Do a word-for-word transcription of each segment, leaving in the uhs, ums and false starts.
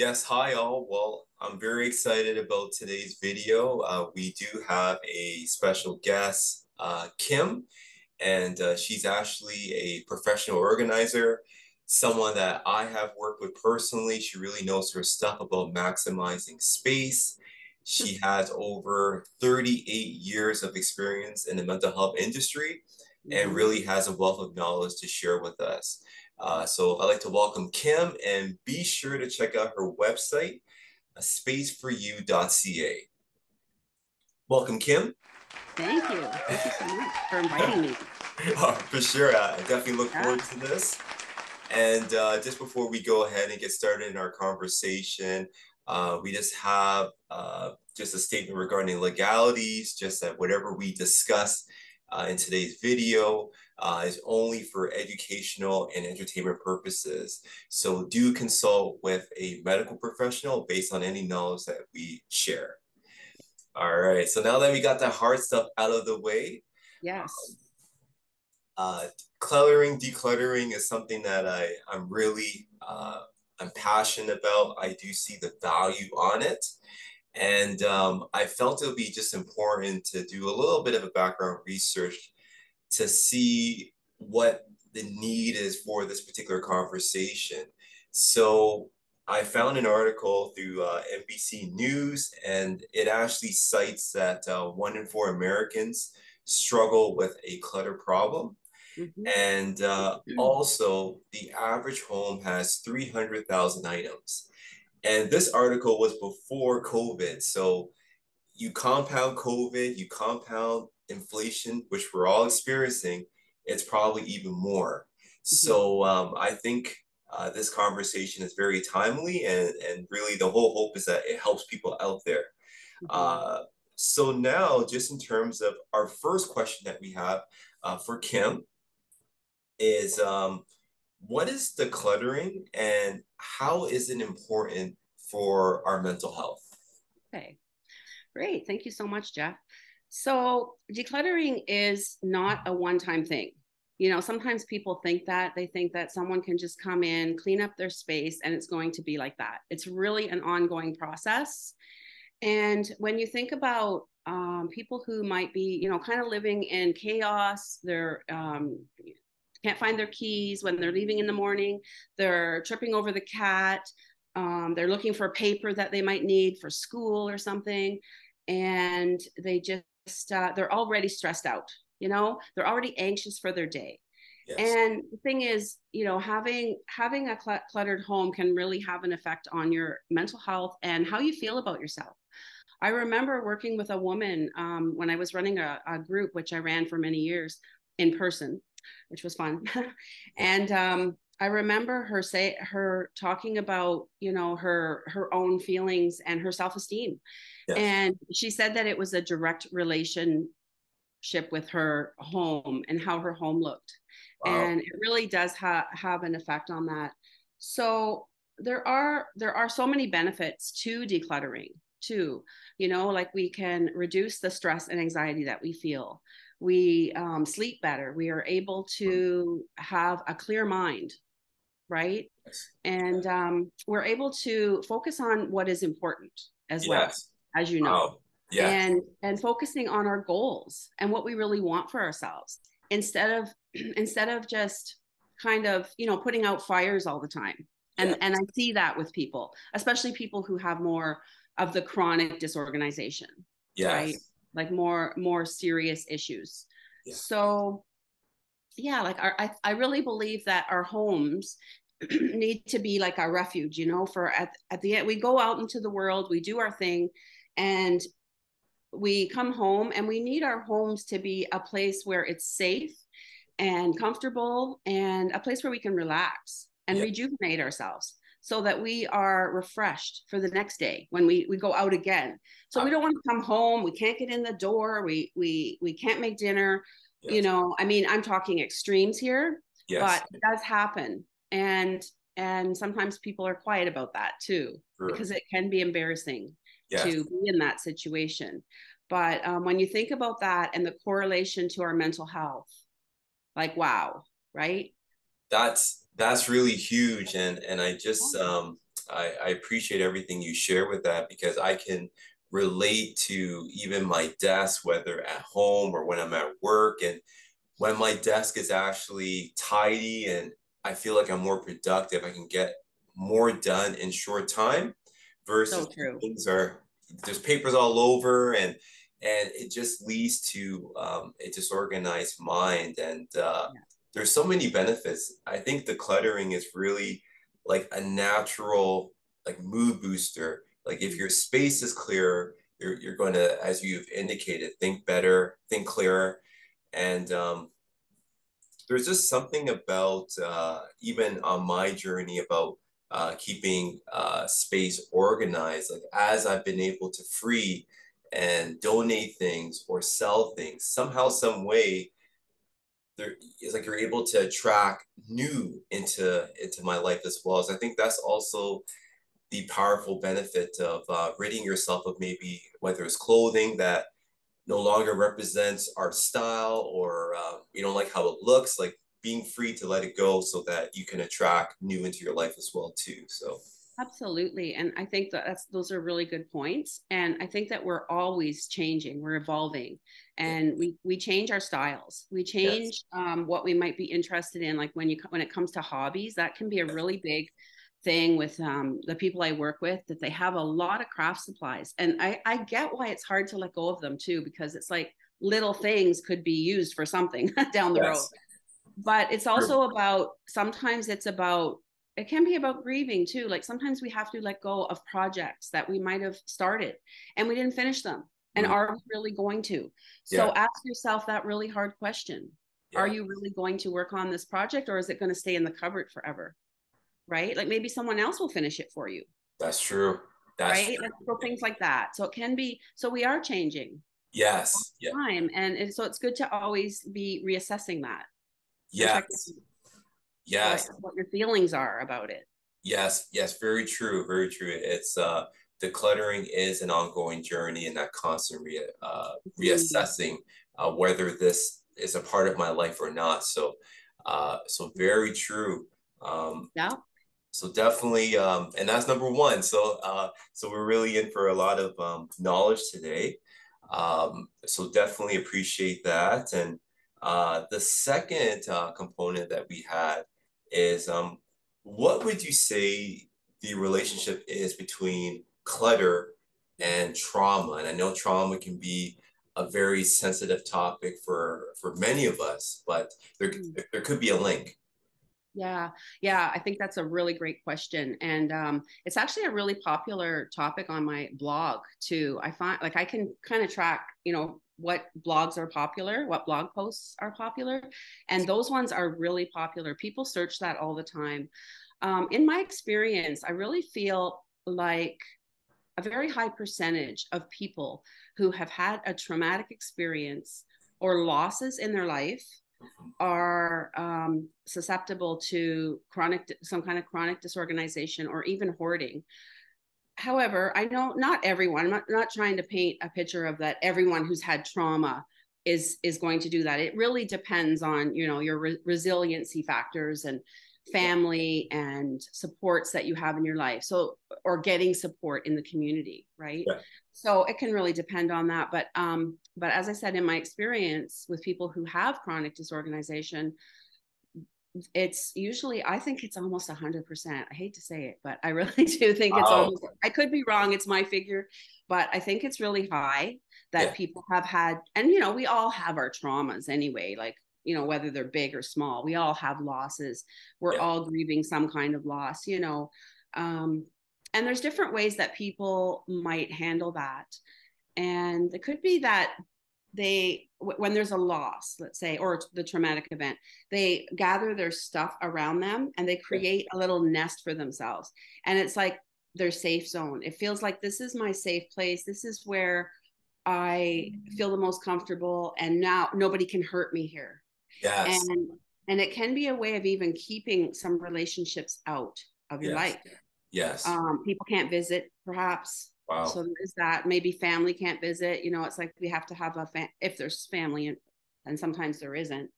Yes, hi all. Well, I'm very excited about today's video. Uh, we do have a special guest, uh, Kim, and uh, she's actually a professional organizer, someone that I have worked with personally. She really knows her stuff about maximizing space. She has over thirty-eight years of experience in the mental health industry and really has a wealth of knowledge to share with us. Uh, so I'd like to welcome Kim, and be sure to check out her website, space for you dot c a. Welcome, Kim. Thank you. Thank you so much for inviting me. Oh, for sure. I definitely look yeah. forward to this. And uh, just before we go ahead and get started in our conversation, uh, we just have uh, just a statement regarding legalities, just that whatever we discuss Uh, in today's video uh, is only for educational and entertainment purposes. So do consult with a medical professional based on any knowledge that we share. All right, so now that we got that hard stuff out of the way. Yes. Uh, cluttering, decluttering is something that I, I'm really, uh, I'm passionate about. I do see the value on it. And um, I felt it would be just important to do a little bit of a background research to see what the need is for this particular conversation. So I found an article through uh, N B C News, and it actually cites that uh, one in four Americans struggle with a clutter problem. Mm-hmm. And uh, mm-hmm. also the average home has three hundred thousand items. And this article was before COVID. So you compound COVID, you compound inflation, which we're all experiencing, it's probably even more. Mm-hmm. So um, I think uh, this conversation is very timely, and, and really the whole hope is that it helps people out there. Mm-hmm. Uh, so now, just in terms of our first question that we have uh, for Kim is, um, what is decluttering and how is it important for our mental health? Okay, great. Thank you so much, Jeff. So decluttering is not a one-time thing. You know, sometimes people think that. They think that someone can just come in, clean up their space, and it's going to be like that. It's really an ongoing process. And when you think about um, people who might be, you know, kind of living in chaos, they're, um, can't find their keys when they're leaving in the morning, they're tripping over the cat, um, they're looking for paper that they might need for school or something, and they just, uh, they're already stressed out, you know, they're already anxious for their day. Yes. And the thing is, you know, having, having a cl- cluttered home can really have an effect on your mental health and how you feel about yourself. I remember working with a woman um, when I was running a, a group, which I ran for many years in person, which was fun. And um, I remember her say her talking about, you know, her, her own feelings and her self-esteem. Yes. And she said that it was a direct relationship with her home and how her home looked. Wow. And it really does ha have an effect on that. So there are, there are so many benefits to decluttering too, you know, like we can reduce the stress and anxiety that we feel. We um, sleep better. We are able to have a clear mind, right? Yes. And um, we're able to focus on what is important as yes. well, as you know, wow. yes. and, and focusing on our goals and what we really want for ourselves instead of, instead of just kind of, you know, putting out fires all the time. And, yes. and I see that with people, especially people who have more of the chronic disorganization, yes. right? Like more, more serious issues. Yeah. So yeah, like our, I, I really believe that our homes need to be like our refuge, you know, for at, at the end, we go out into the world, we do our thing, and we come home, and we need our homes to be a place where it's safe and comfortable and a place where we can relax and yeah. rejuvenate ourselves, so that we are refreshed for the next day when we, we go out again. So we don't want to come home, we can't get in the door, we we we can't make dinner, yes. you know, I mean, I'm talking extremes here, yes. but it does happen. And, and sometimes people are quiet about that too, sure. because it can be embarrassing yes. to be in that situation. But um, when you think about that and the correlation to our mental health, like, wow, right? That's, That's really huge. And, and I just, um, I, I appreciate everything you share with that, because I can relate to even my desk, whether at home or when I'm at work. And when my desk is actually tidy and I feel like I'm more productive, I can get more done in short time versus so things are, there's papers all over, and and it just leads to um, a disorganized mind. And uh, yeah. there's so many benefits. I think decluttering is really like a natural like mood booster. Like if your space is clearer, you're, you're going to, as you've indicated, think better, think clearer. And um, there's just something about, uh, even on my journey about uh, keeping uh, space organized, like as I've been able to free and donate things or sell things, somehow, some way, there is like you're able to attract new into into my life as well. So I think that's also the powerful benefit of uh, ridding yourself of maybe whether it's clothing that no longer represents our style, or uh, you don't like how it looks, like being free to let it go so that you can attract new into your life as well too. So absolutely. And I think that that's, those are really good points. And I think that we're always changing, we're evolving, and yeah. we, we change our styles. We change yes. um, what we might be interested in. Like when you, when it comes to hobbies, that can be a really big thing with um, the people I work with, that they have a lot of craft supplies. And I, I get why it's hard to let go of them too, because it's like little things could be used for something down the yes. road. But it's also True. about, sometimes it's about, it can be about grieving too. Like sometimes we have to let go of projects that we might have started and we didn't finish them. And mm-hmm. are we really going to? So yeah. ask yourself that really hard question. Yeah. Are you really going to work on this project, or is it going to stay in the cupboard forever? Right? Like maybe someone else will finish it for you. That's true. That's right. True. Like, so things like that. So it can be, so we are changing. Yes. Yeah. Time. And, and so it's good to always be reassessing that. Yes. Yes. What, what your feelings are about it. Yes. Yes. Very true. Very true. It's uh, decluttering is an ongoing journey, and that constant re uh, reassessing uh, whether this is a part of my life or not. So, uh, so very true. Um, yeah. So definitely, um, and that's number one. So, uh, so we're really in for a lot of um, knowledge today. Um, so definitely appreciate that. And uh, the second uh, component that we had is, um, what would you say the relationship is between clutter and trauma? And I know trauma can be a very sensitive topic for for many of us, but there there could be a link. Yeah. Yeah. I think that's a really great question. And um, it's actually a really popular topic on my blog too. I find like I can kind of track, you know, what blogs are popular, what blog posts are popular. And those ones are really popular. People search that all the time. Um, in my experience, I really feel like a very high percentage of people who have had a traumatic experience or losses in their life are um, susceptible to chronic, some kind of chronic disorganization or even hoarding. However, I know not everyone, I'm not, not trying to paint a picture of that everyone who's had trauma is, is going to do that. It really depends on, you know, your re resiliency factors and family and supports that you have in your life. So, or getting support in the community, right? Yeah. So it can really depend on that. But, um, but as I said, in my experience with people who have chronic disorganization, it's usually, I think it's almost a hundred percent. I hate to say it, but I really do think it's oh. almost, I could be wrong. It's my figure, but I think it's really high that yeah. people have had, and, you know, we all have our traumas anyway, like, you know, whether they're big or small, we all have losses. We're yeah. all grieving some kind of loss, you know, um, and there's different ways that people might handle that. And it could be that they, when there's a loss, let's say, or the traumatic event, they gather their stuff around them and they create a little nest for themselves. And it's like their safe zone. It feels like this is my safe place. This is where I feel the most comfortable. And now nobody can hurt me here. Yes. And, and it can be a way of even keeping some relationships out of your yes. life. Yes. Um, people can't visit, perhaps. Wow. So there is that. Maybe family can't visit. You know, it's like we have to have a fa if there's family, and, and sometimes there isn't.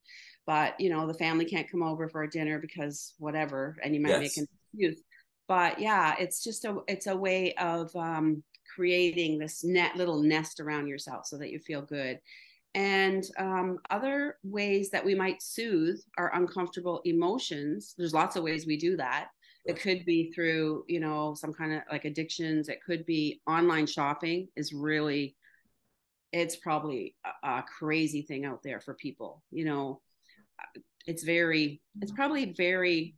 But you know, the family can't come over for a dinner because whatever, and you might yes. make an excuse. But yeah, it's just a, it's a way of um, creating this net little nest around yourself so that you feel good. And um, other ways that we might soothe our uncomfortable emotions. There's lots of ways we do that. It could be through, you know, some kind of like addictions. It could be online shopping is really, it's probably a, a crazy thing out there for people. You know, it's very, it's probably very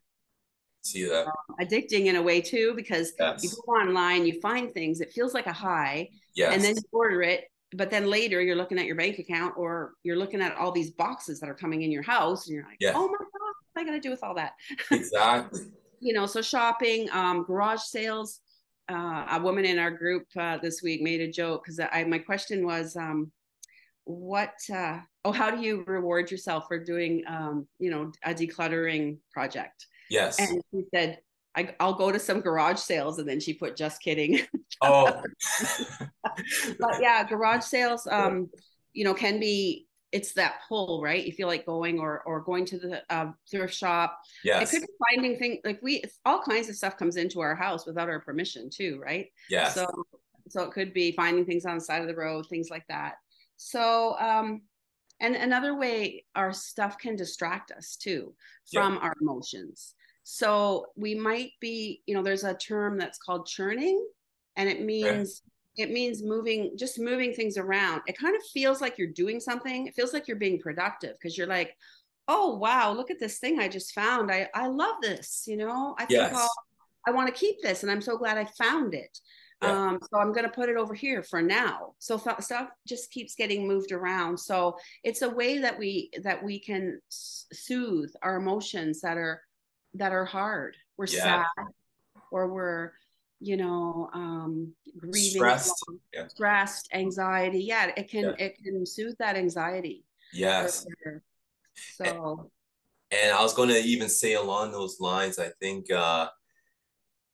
See that. Uh, addicting in a way too, because yes. you go online, you find things, it feels like a high, yes. and then you order it. But then later you're looking at your bank account, or you're looking at all these boxes that are coming in your house, and you're like, yes. oh my God, what am I going to do with all that? Exactly. You know, so shopping, um, garage sales. Uh, a woman in our group uh, this week made a joke, because I my question was, um, what? Uh, oh, how do you reward yourself for doing, um, you know, a decluttering project? Yes. And she said, I, I'll go to some garage sales, and then she put, just kidding. Oh. But yeah, garage sales, um, you know, can be. It's that pull, right? You feel like going, or or going to the uh, thrift shop. Yes. It could be finding things like we, all kinds of stuff comes into our house without our permission too, right? Yeah. So, so it could be finding things on the side of the road, things like that. So, um, and another way our stuff can distract us too from yeah. our emotions. So we might be, you know, there's a term that's called churning, and it means right. It means moving, just moving things around. It kind of feels like you're doing something. It feels like you're being productive, because you're like, oh, wow, look at this thing I just found. I, I love this, you know, I think yes. I'll, I want to keep this, and I'm so glad I found it. Yeah. Um, so I'm going to put it over here for now. So stuff just keeps getting moved around. So it's a way that we, that we can soothe our emotions that are, that are hard. We're yeah. sad, or we're, you know, um, grieving, stressed, yeah. stressed, anxiety. Yeah, it can yeah. it can soothe that anxiety. Yes. Sure. So. And, and I was going to even say along those lines, I think uh,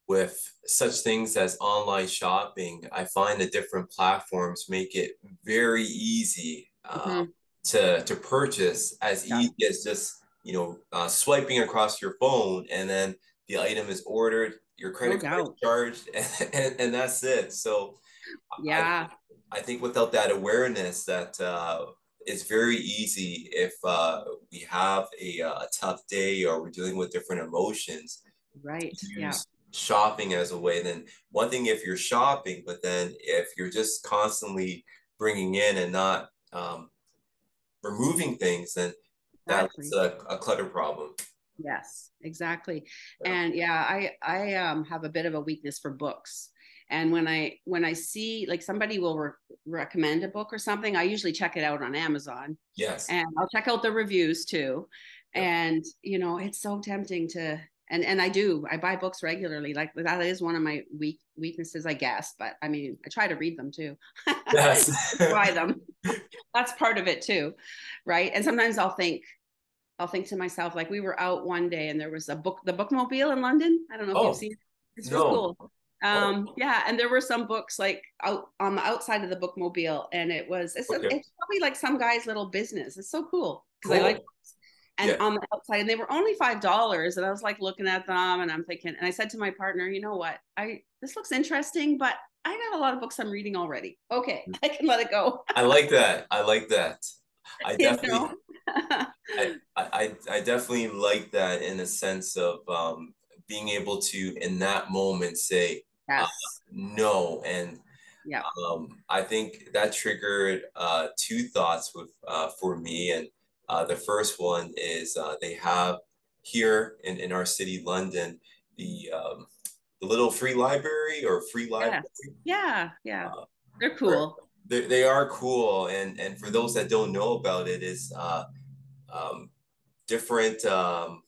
with such things as online shopping, I find the different platforms make it very easy uh, mm-hmm. to to purchase, as yeah. easy as just, you know, uh, swiping across your phone, and then the item is ordered. Your credit card is charged, and, and, and that's it. So yeah, I, I think without that awareness, that uh, it's very easy if uh, we have a, a tough day, or we're dealing with different emotions, right? Yeah. Shopping as a way. And then one thing if you're shopping, but then if you're just constantly bringing in and not um, removing things, then exactly. that's a, a clutter problem. Yes, exactly. And yeah, I, I um, have a bit of a weakness for books. And when I, when I see, like, somebody will re recommend a book or something, I usually check it out on Amazon. Yes. And I'll check out the reviews too. Yep. And, you know, it's so tempting to, and, and I do, I buy books regularly. Like, that is one of my weak weaknesses, I guess. But I mean, I try to read them too. Yes. Try them. That's part of it too. Right. And sometimes I'll think, I'll think to myself, like, we were out one day, and there was a book, the Bookmobile in London. I don't know if oh, you've seen it. It's no. really cool. Um, oh. Yeah. And there were some books like out on the outside of the Bookmobile. And it was, it's, okay. a, it's probably like some guy's little business. It's so cool. Because cool. I like books. And yeah. on the outside, and they were only five dollars. And I was like looking at them, and I'm thinking, and I said to my partner, you know what, I, this looks interesting, but I got a lot of books I'm reading already. Okay. I can let it go. I like that. I like that. I definitely, you know? I, I, I definitely like that, in a sense of um, being able to, in that moment, say yes. uh, no. And yeah. um, I think that triggered uh, two thoughts with uh, for me. And uh, the first one is uh, they have here in, in our city, London, the, um, the little free library or free library. Yeah, yeah. yeah. Uh, They're cool. For, They, they are cool. And, and for those that don't know about it, is uh, um, different, um,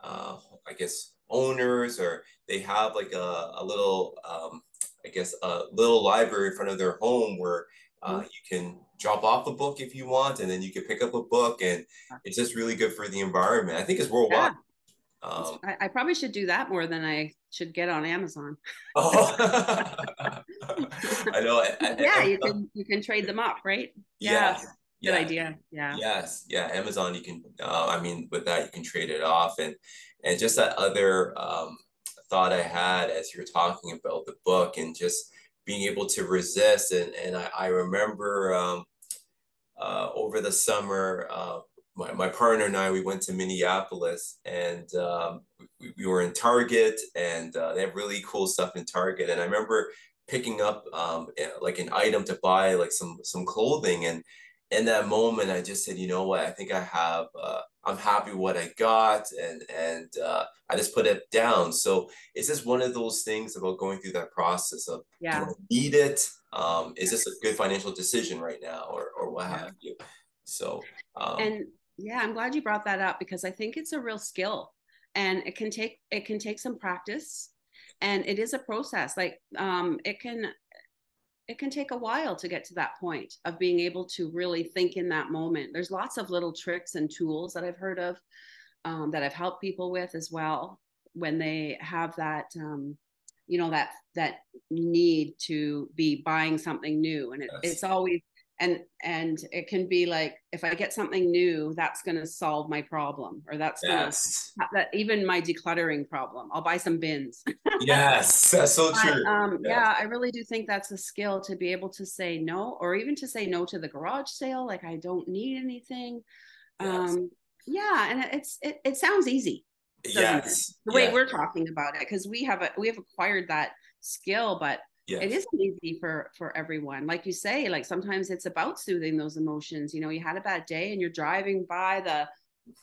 uh, I guess, owners, or they have like a, a little, um, I guess, a little library in front of their home where uh, you can drop off a book if you want, and then you can pick up a book. And it's just really good for the environment. I think it's worldwide. Yeah. Um, I, I probably should do that more than I should get on Amazon. Oh, I know. I, I, yeah, I, you can you can trade them up, right? Yeah, yeah good yeah. idea. Yeah. Yes, yeah. Amazon, you can. Uh, I mean, with that, you can trade it off, and and just that other um, thought I had as you were talking about the book and just being able to resist. And, and I, I remember um, uh, over the summer, uh, my, my partner and I, we went to Minneapolis, and um, we, we were in Target, and uh, they have really cool stuff in Target. And I remember picking up um, like an item to buy, like some, some clothing. And in that moment, I just said, you know what, I think I have, uh, I'm happy what I got. And, and uh, I just put it down. So it's just one of those things about going through that process of, yeah, do I need it? Um, is this a good financial decision right now, or, or what have you? So, um, and yeah, I'm glad you brought that up, because I think it's a real skill, and it can take, it can take some practice, and it is a process. Like, um, it can, it can take a while to get to that point of being able to really think in that moment. There's lots of little tricks and tools that I've heard of, um, that I've helped people with as well, when they have that, um, you know, that, that need to be buying something new. And it, yes. it's always, and, and it can be like, if I get something new, that's going to solve my problem, or that's yes. gonna, that even my decluttering problem, I'll buy some bins. Yes, that's so true. But, um, yes. yeah, I really do think that's a skill, to be able to say no, or even to say no to the garage sale. Like, I don't need anything. Yes. Um, yeah. And it's, it, it sounds easy. Yes. It? The yes. way we're talking about it. 'Cause we have, a, we have acquired that skill, but yes. it isn't easy for, for everyone. Like you say, like sometimes it's about soothing those emotions. You know, you had a bad day and you're driving by the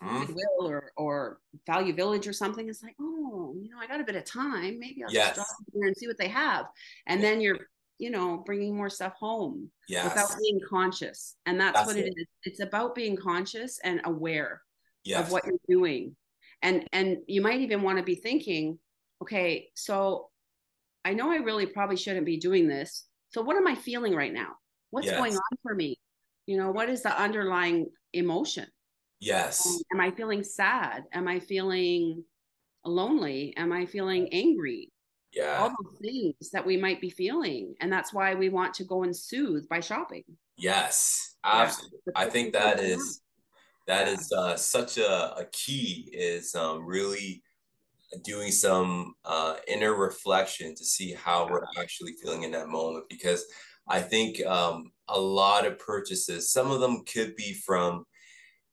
mm-hmm. Goodwill or, or Value Village or something. It's like, oh, you know, I got a bit of time. Maybe I'll yes. just drop in there and see what they have. And then you're, you know, bringing more stuff home yes. without being conscious. And that's, that's what it. it is. It's about being conscious and aware yes. of what you're doing. And, and you might even want to be thinking, okay, so I know I really probably shouldn't be doing this. So what am I feeling right now? What's yes. going on for me? You know, what is the underlying emotion? Yes. Um, am I feeling sad? Am I feeling lonely? Am I feeling angry? Yeah. All those things that we might be feeling. And that's why we want to go and soothe by shopping. Yes, absolutely. Yeah. I think that is, that yeah. is uh, such a, a key is um, really doing some uh, inner reflection to see how we're actually feeling in that moment. Because I think um, a lot of purchases, some of them could be from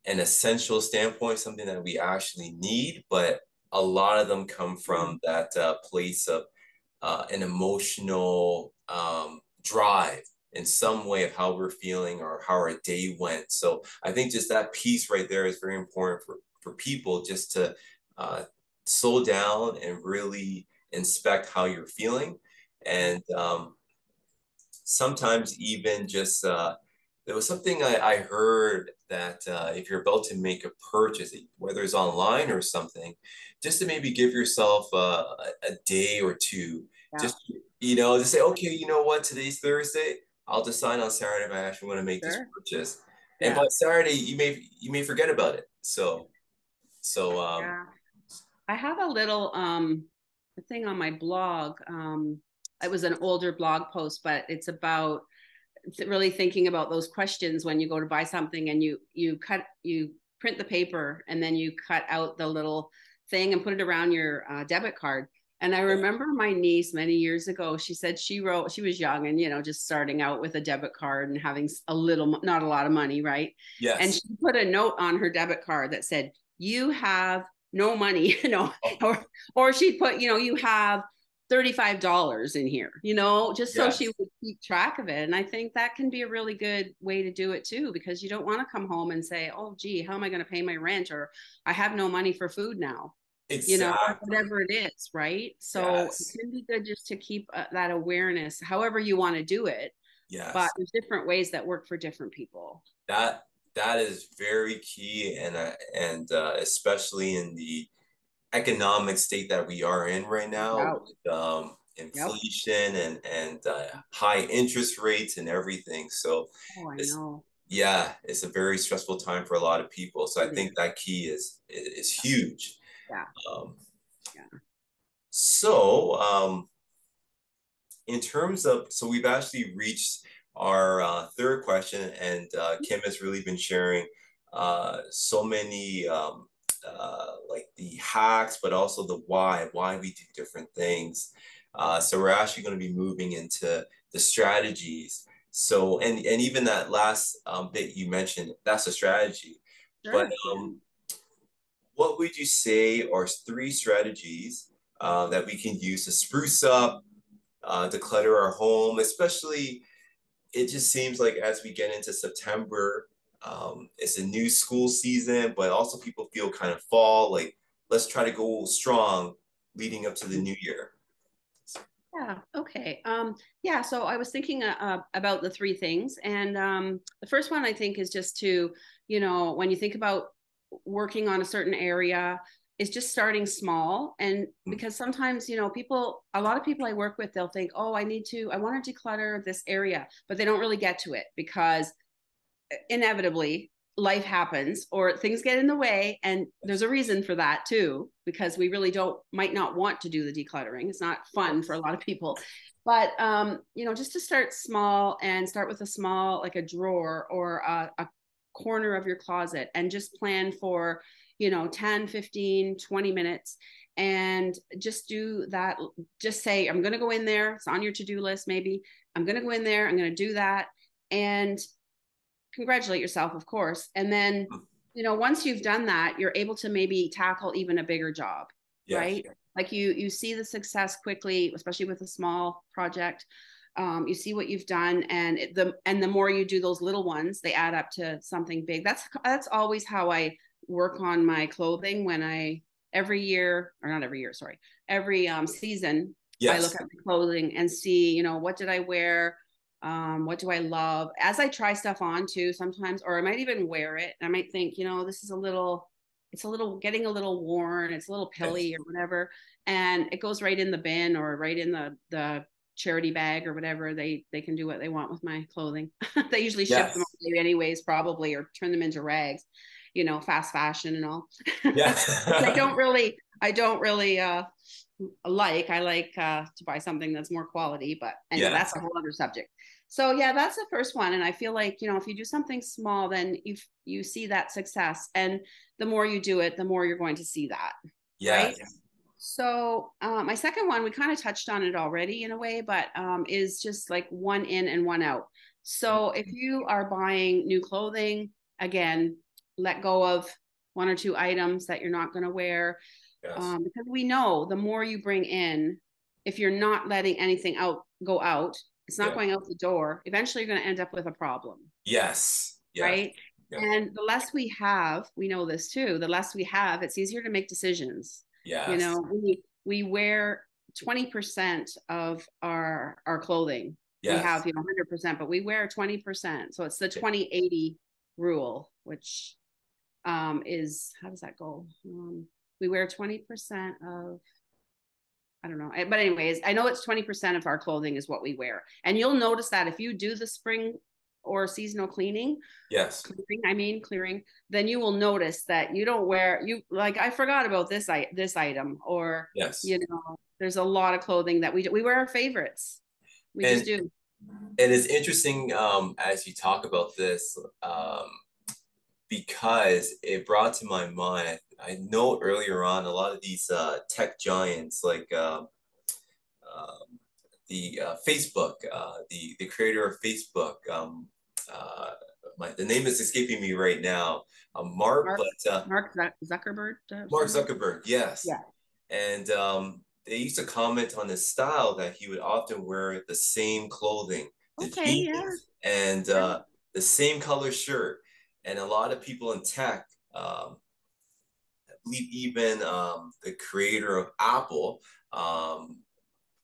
an essential standpoint, something that we actually need, but a lot of them come from that uh, place of uh, an emotional um, drive in some way of how we're feeling or how our day went. So I think just that piece right there is very important for, for people, just to uh, slow down and really inspect how you're feeling. And um, sometimes even just, uh, there was something I, I heard that uh, if you're about to make a purchase, whether it's online or something, just to maybe give yourself uh, a day or two, yeah. just, you know, to say, okay, you know what, today's Thursday, I'll decide on Saturday if I actually want to make sure. this purchase. Yeah. And by Saturday, you may, you may forget about it. So, so, um, yeah. I have a little um, thing on my blog. Um, it was an older blog post, but it's about really thinking about those questions when you go to buy something, and you you cut you print the paper, and then you cut out the little thing and put it around your uh, debit card. And I remember my niece many years ago, she said she wrote, she was young and, you know, just starting out with a debit card and having a little, not a lot of money, right? Yes. And she put a note on her debit card that said, "You have no money," you know, or, or she'd put, you know, "You have thirty-five dollars in here," you know, just yes. so she would keep track of it. And I think that can be a really good way to do it too, because you don't want to come home and say, "Oh, gee, how am I going to pay my rent?" Or, "I have no money for food now," exactly. you know, whatever it is. Right. So yes. it can be good just to keep uh, that awareness, however you want to do it. Yes. But there's different ways that work for different people. That That is very key, and uh, and uh, especially in the economic state that we are in right now, wow. with um, inflation yep. and and uh, high interest rates and everything. So, oh, I it's, know. yeah, it's a very stressful time for a lot of people. So it I think is. that key is is huge. Yeah. Um, yeah. So, um, in terms of, so we've actually reached our uh, third question, and uh, Kim has really been sharing uh, so many um, uh, like the hacks, but also the why, why we do different things. Uh, so we're actually going to be moving into the strategies. So, and, and even that last um, bit you mentioned, that's a strategy. Sure. But um, what would you say are three strategies uh, that we can use to spruce up, uh, declutter our home? Especially, it just seems like as we get into September, um, it's a new school season, but also people feel kind of fall, like, let's try to go strong leading up to the new year. Yeah. Okay. Um, yeah. So I was thinking uh, about the three things. And um, the first one, I think, is just to, you know, when you think about working on a certain area, is just starting small. And because sometimes, you know, people, a lot of people I work with, they'll think, oh, I need to, I want to declutter this area, but they don't really get to it because inevitably life happens or things get in the way. And there's a reason for that too, because we really don't, might not want to do the decluttering. It's not fun for a lot of people, but, um, you know, just to start small and start with a small, like a drawer or a, a corner of your closet, and just plan for, you know, ten, fifteen, twenty minutes, and just do that. Just say, I'm going to go in there. It's on your to-do list. Maybe I'm going to go in there. I'm going to do that. And congratulate yourself, of course. And then, you know, once you've done that, you're able to maybe tackle even a bigger job, yes. Right? Like you, you see the success quickly, especially with a small project. Um, you see what you've done, and it, the, and the more you do those little ones, they add up to something big. That's, that's always how I work on my clothing. When I, every year, or not every year, sorry, every um, season, yes. I look at my clothing and see, you know, what did I wear? Um, what do I love? As I try stuff on too sometimes, or I might even wear it. And I might think, you know, this is a little, it's a little getting a little worn. It's a little pilly or whatever. And it goes right in the bin or right in the, the charity bag or whatever. They, they can do what they want with my clothing. They usually ship yes. them anyways, probably, or turn them into rags, you know, fast fashion and all. Yes. I don't really, I don't really, uh, like I like uh, to buy something that's more quality, but anyway, yeah. That's a whole other subject. So yeah, that's the first one. And I feel like, you know, if you do something small, then you you see that success, and the more you do it, the more you're going to see that. Yeah. Right? So um, my second one, we kind of touched on it already in a way, but um, is just like one in and one out. So if you are buying new clothing, again, let go of one or two items that you're not going to wear. Yes. Um, because we know the more you bring in, if you're not letting anything out, go out, it's not yeah. going out the door. Eventually you're going to end up with a problem. Yes. Yeah. Right. Yeah. And the less we have, we know this too, the less we have, it's easier to make decisions. Yeah. You know, we, we wear twenty percent of our, our clothing. Yes. We have, you know, one hundred percent, but we wear twenty percent. So it's the twenty eighty rule, which, um, is, how does that go? Um, We wear twenty percent of, I don't know. But anyways, I know it's twenty percent of our clothing is what we wear. And you'll notice that if you do the spring or seasonal cleaning, yes, clearing, I mean, clearing, then you will notice that you don't wear, you like, I forgot about this, I, this item, or, yes. you know, there's a lot of clothing that we do. We wear our favorites. We and, just do. And it's interesting um, as you talk about this, um, because it brought to my mind, I know earlier on, a lot of these uh, tech giants like uh, uh, the uh, Facebook, uh, the, the creator of Facebook, um, uh, my, the name is escaping me right now, uh, Mark, Mark, but, uh, Mark Zuckerberg. Uh, Mark Zuckerberg, yes. Yeah. And um, they used to comment on his style that he would often wear the same clothing. Okay, yeah. And uh, the same color shirt. And a lot of people in tech, um, even um, the creator of Apple, um,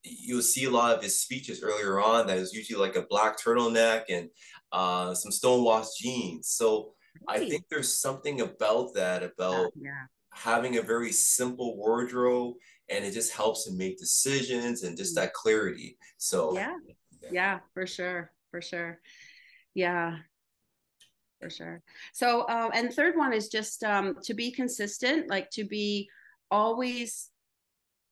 you'll see a lot of his speeches earlier on that is usually like a black turtleneck and uh, some stonewashed jeans. So right. I think there's something about that, about yeah, yeah. having a very simple wardrobe, and it just helps to make decisions and just that clarity. So yeah, yeah, yeah for sure, for sure, yeah. For sure. So, um, and third one is just um, to be consistent, like to be always,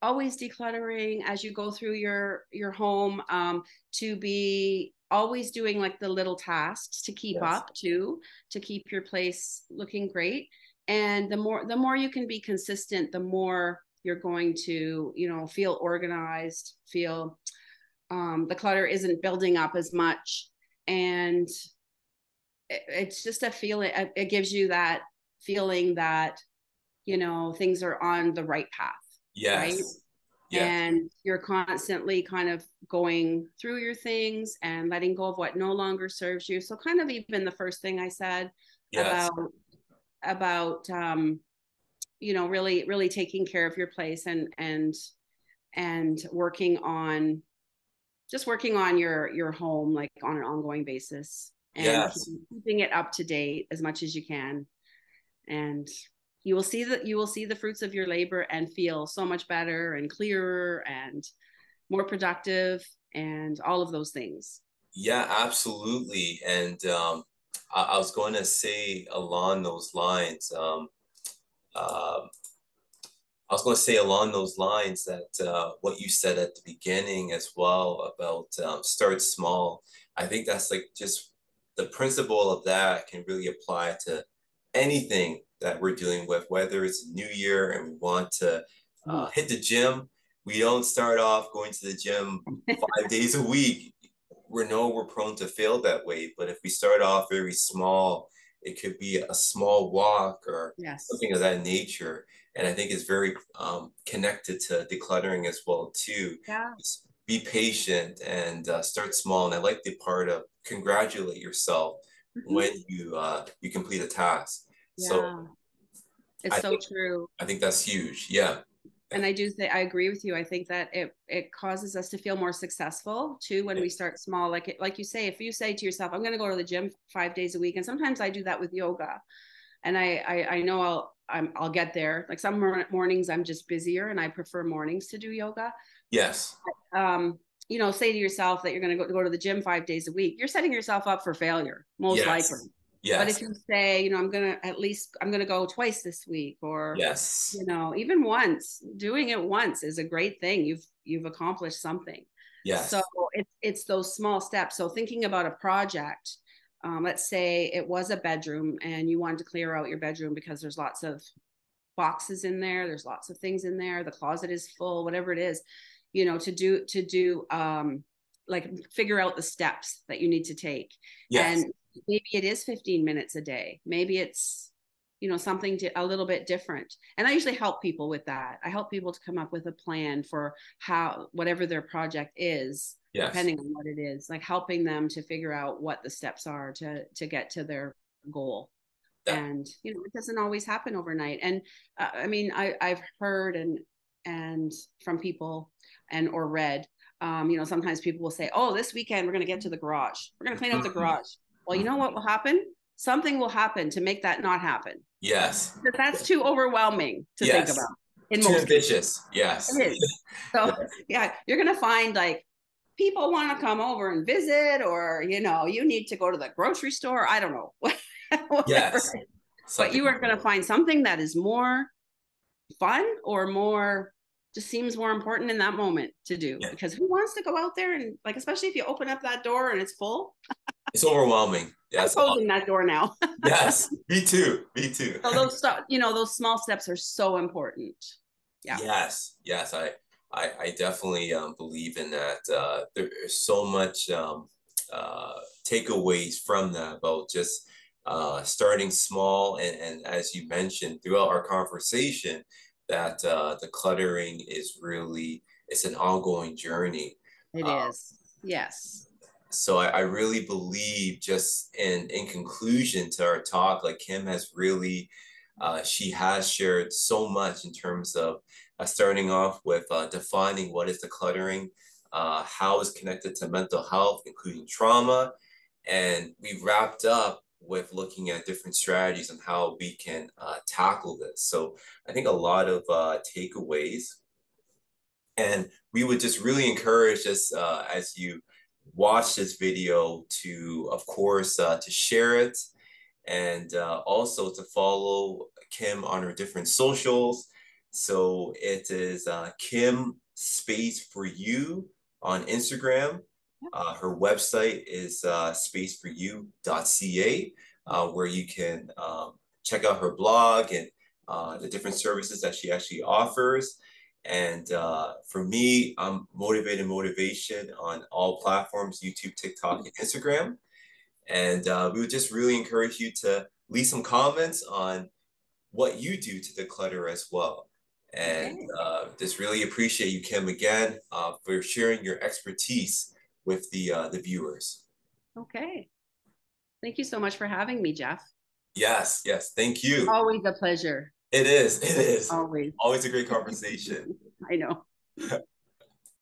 always decluttering as you go through your, your home, um, to be always doing like the little tasks to keep yes. up to, to keep your place looking great. And the more, the more you can be consistent, the more you're going to, you know, feel organized, feel um, the clutter isn't building up as much. And it, it's just a feeling, it, it gives you that feeling that, you know, things are on the right path. Yes. Right? Yeah. And you're constantly kind of going through your things and letting go of what no longer serves you. So kind of even the first thing I said, yes, about, about, um, you know, really, really taking care of your place and, and, and working on just working on your, your home, like on an ongoing basis, and yes, keeping it up to date as much as you can. And you will see that you will see the fruits of your labor and feel so much better and clearer and more productive and all of those things. Yeah, absolutely. And um, I, I was going to say along those lines, um, uh, I was going to say along those lines that uh, what you said at the beginning as well about um, start small. I think that's like just the principle of that can really apply to anything that we're dealing with, whether it's new year and we want to uh, hit the gym. We don't start off going to the gym five days a week. We know we're prone to fail that way. But if we start off very small, it could be a small walk or yes, something of that nature. And I think it's very um, connected to decluttering as well too. Yeah. Just be patient and uh, start small. And I like the part of congratulate yourself mm-hmm. when you uh, you complete a task. Yeah. So it's I so think, true. I think that's huge. Yeah. And I do say, I agree with you. I think that it, it causes us to feel more successful too, when yeah. we start small, like it, like you say, if you say to yourself, I'm going to go to the gym five days a week. And sometimes I do that with yoga, and I, I, I know I'll, I'm, I'll get there. Like some mor- mornings I'm just busier and I prefer mornings to do yoga. Yes. But, um, you know, say to yourself that you're going to go to the gym five days a week. You're setting yourself up for failure, most yes. likely. Yes. But if you say, you know, I'm going to at least, I'm going to go twice this week, or, yes, you know, even once, doing it once is a great thing. You've, you've accomplished something. Yes. So it's, it's those small steps. So thinking about a project, um, let's say it was a bedroom and you wanted to clear out your bedroom because there's lots of boxes in there. There's lots of things in there. The closet is full, whatever it is, you know, to do, to do, um, like figure out the steps that you need to take. Yes. And maybe it is fifteen minutes a day. Maybe it's, you know, something to, a little bit different. And I usually help people with that. I help people to come up with a plan for how, whatever their project is, yes, depending on what it is, like helping them to figure out what the steps are to, to get to their goal. Yeah. And, you know, it doesn't always happen overnight. And uh, I mean, I, I've heard and, and from people and, or read, um, you know, sometimes people will say, oh, this weekend, we're going to get to the garage. We're going to clean up the garage. Well, you know what will happen? Something will happen to make that not happen. Yes. But that's too overwhelming to yes. think about. In too ambitious. Yes. It is. So yes. yeah, you're going to find like people want to come over and visit, or, you know, you need to go to the grocery store. I don't know. Yes. Something, but you are going to find something that is more fun or more, just seems more important in that moment to do, yeah. because who wants to go out there and like, especially if you open up that door and it's full. It's overwhelming. Yes. I'm holding that door now. Yes, me too. Me too. So those, you know, those small steps are so important. Yeah. Yes. Yes. I, I, I definitely um, believe in that. Uh, there's so much um, uh, takeaways from that about just uh, starting small. And, and as you mentioned throughout our conversation, that uh, the cluttering is really, it's an ongoing journey. It um, is. Yes. So I, I really believe, just in, in conclusion to our talk, like Kim has really, uh, she has shared so much in terms of uh, starting off with uh, defining what is decluttering, uh, how it's connected to mental health, including trauma. And we wrapped up with looking at different strategies on how we can uh, tackle this. So I think a lot of uh, takeaways. And we would just really encourage us uh, as you watch this video to, of course, uh, to share it, and uh, also to follow Kim on her different socials. So it is uh, Kim Space For You on Instagram. Uh, her website is uh, space for you dot c a, uh, where you can um, check out her blog and uh, the different services that she actually offers. And uh, for me, I'm Motivated Motivation on all platforms, YouTube, TikTok, and Instagram. And uh, we would just really encourage you to leave some comments on what you do to declutter as well. And uh, just really appreciate you, Kim, again, uh, for sharing your expertise with the, uh, the viewers. Okay. Thank you so much for having me, Jeff. Yes, yes. Thank you. Always a pleasure. It is. It is. Always. Always a great conversation. I know.